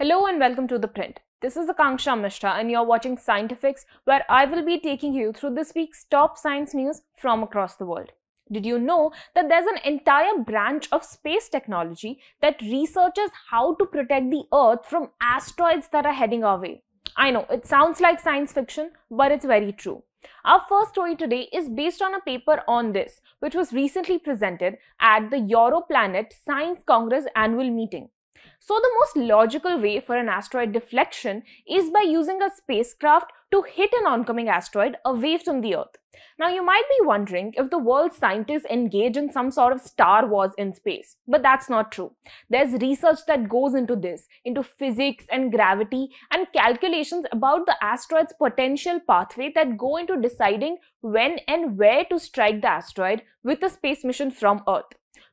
Hello and welcome to The Print. This is Akanksha Mishra and you're watching Scientifix, where I will be taking you through this week's top science news from across the world. Did you know that there's an entire branch of space technology that researches how to protect the Earth from asteroids that are heading our way? I know, it sounds like science fiction, but it's very true. Our first story today is based on a paper on this, which was recently presented at the EuroPlanet Science Congress annual meeting. So the most logical way for an asteroid deflection is by using a spacecraft to hit an oncoming asteroid away from the Earth. Now you might be wondering if the world's scientists engage in some sort of Star Wars in space, but that's not true. There's research that goes into this, into physics and gravity and calculations about the asteroid's potential pathway that go into deciding when and where to strike the asteroid with a space mission from Earth.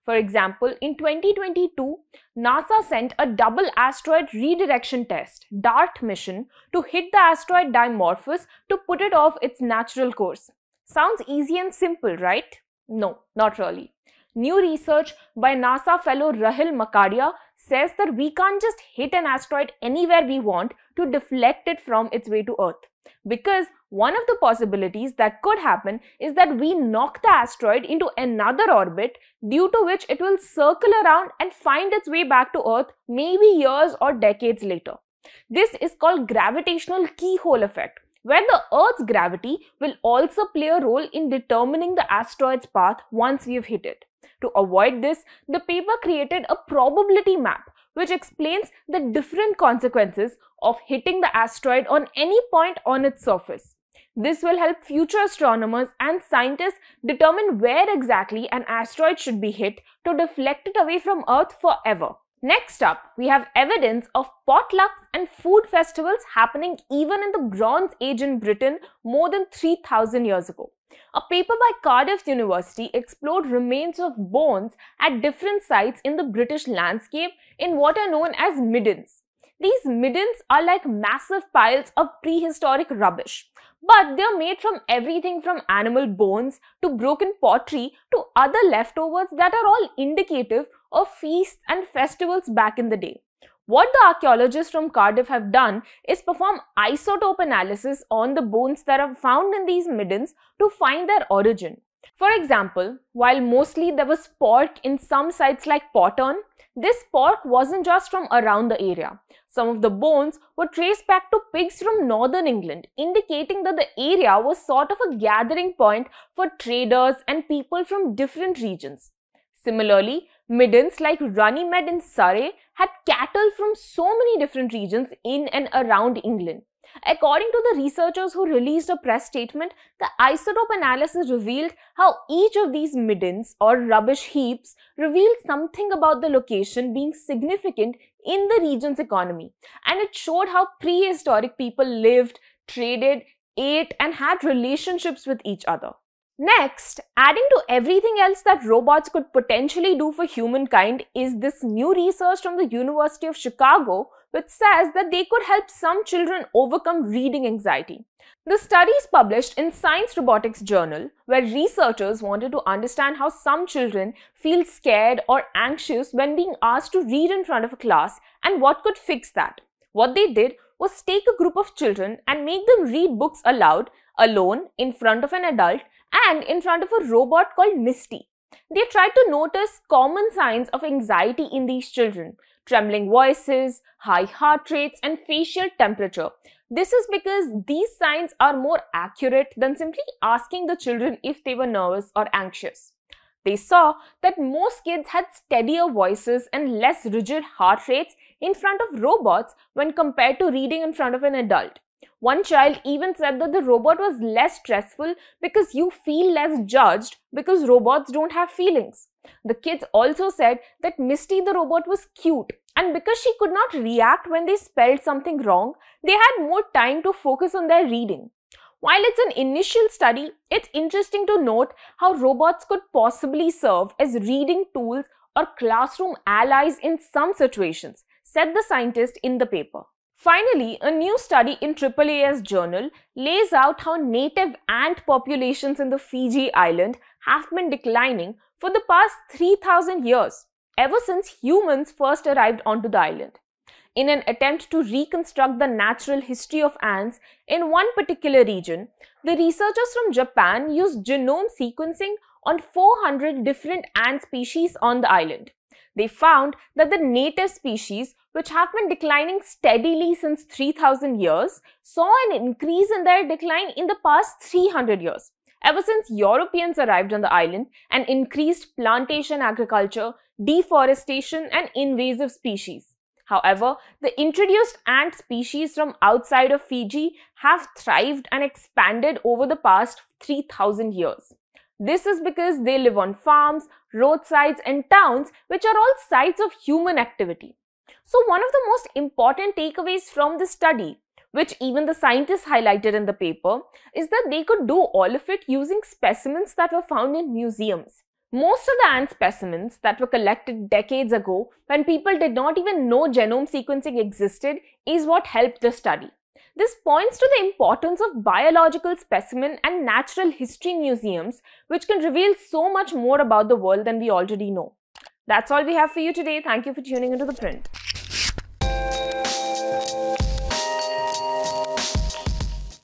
For example, in 2022, NASA sent a double asteroid redirection test, DART mission, to hit the asteroid Dimorphos to put it off its natural course. Sounds easy and simple, right? No, not really. New research by NASA fellow Rahil Makadia says that we can't just hit an asteroid anywhere we want to deflect it from its way to Earth. Because one of the possibilities that could happen is that we knock the asteroid into another orbit, due to which it will circle around and find its way back to Earth maybe years or decades later. This is called gravitational keyhole effect, where the Earth's gravity will also play a role in determining the asteroid's path once we've hit it. To avoid this, the paper created a probability map, which explains the different consequences of hitting the asteroid on any point on its surface. This will help future astronomers and scientists determine where exactly an asteroid should be hit to deflect it away from Earth forever. Next up, we have evidence of potlucks and food festivals happening even in the Bronze Age in Britain more than 3,000 years ago. A paper by Cardiff University explored remains of bones at different sites in the British landscape in what are known as middens. These middens are like massive piles of prehistoric rubbish, but they are made from everything from animal bones to broken pottery to other leftovers that are all indicative of feasts and festivals back in the day. What the archaeologists from Cardiff have done is perform isotope analysis on the bones that are found in these middens to find their origin. For example, while mostly there was pork in some sites like Potton, this pork wasn't just from around the area. Some of the bones were traced back to pigs from northern England, indicating that the area was sort of a gathering point for traders and people from different regions. Similarly, middens like Runnymede in Surrey had cattle from so many different regions in and around England. According to the researchers who released a press statement, the isotope analysis revealed how each of these middens or rubbish heaps revealed something about the location being significant in the region's economy, and it showed how prehistoric people lived, traded, ate, and had relationships with each other. Next, adding to everything else that robots could potentially do for humankind is this new research from the University of Chicago, which says that they could help some children overcome reading anxiety. The study is published in Science Robotics journal, where researchers wanted to understand how some children feel scared or anxious when being asked to read in front of a class and what could fix that. What they did was take a group of children and make them read books aloud, alone, in front of an adult, and in front of a robot called Misty. They tried to notice common signs of anxiety in these children: trembling voices, high heart rates, and facial temperature. This is because these signs are more accurate than simply asking the children if they were nervous or anxious. They saw that most kids had steadier voices and less rigid heart rates in front of robots when compared to reading in front of an adult. One child even said that the robot was less stressful because you feel less judged because robots don't have feelings. The kids also said that Misty the robot was cute, and because she could not react when they spelled something wrong, they had more time to focus on their reading. While it's an initial study, it's interesting to note how robots could possibly serve as reading tools or classroom allies in some situations, said the scientist in the paper. Finally, a new study in AAAS journal lays out how native ant populations in the Fiji island have been declining for the past 3,000 years, ever since humans first arrived onto the island. in an attempt to reconstruct the natural history of ants in one particular region, the researchers from Japan used genome sequencing on 400 different ant species on the island. They found that the native species, which have been declining steadily since 3,000 years, saw an increase in their decline in the past 300 years. Ever since Europeans arrived on the island and increased plantation agriculture, deforestation, and invasive species. However, the introduced ant species from outside of Fiji have thrived and expanded over the past 3,000 years. This is because they live on farms, roadsides, and towns, which are all sites of human activity. So one of the most important takeaways from this study, which even the scientists highlighted in the paper, is that they could do all of it using specimens that were found in museums. Most of the ant specimens that were collected decades ago, when people did not even know genome sequencing existed, is what helped the study. This points to the importance of biological specimen and natural history museums, which can reveal so much more about the world than we already know. That's all we have for you today. Thank you for tuning into The Print.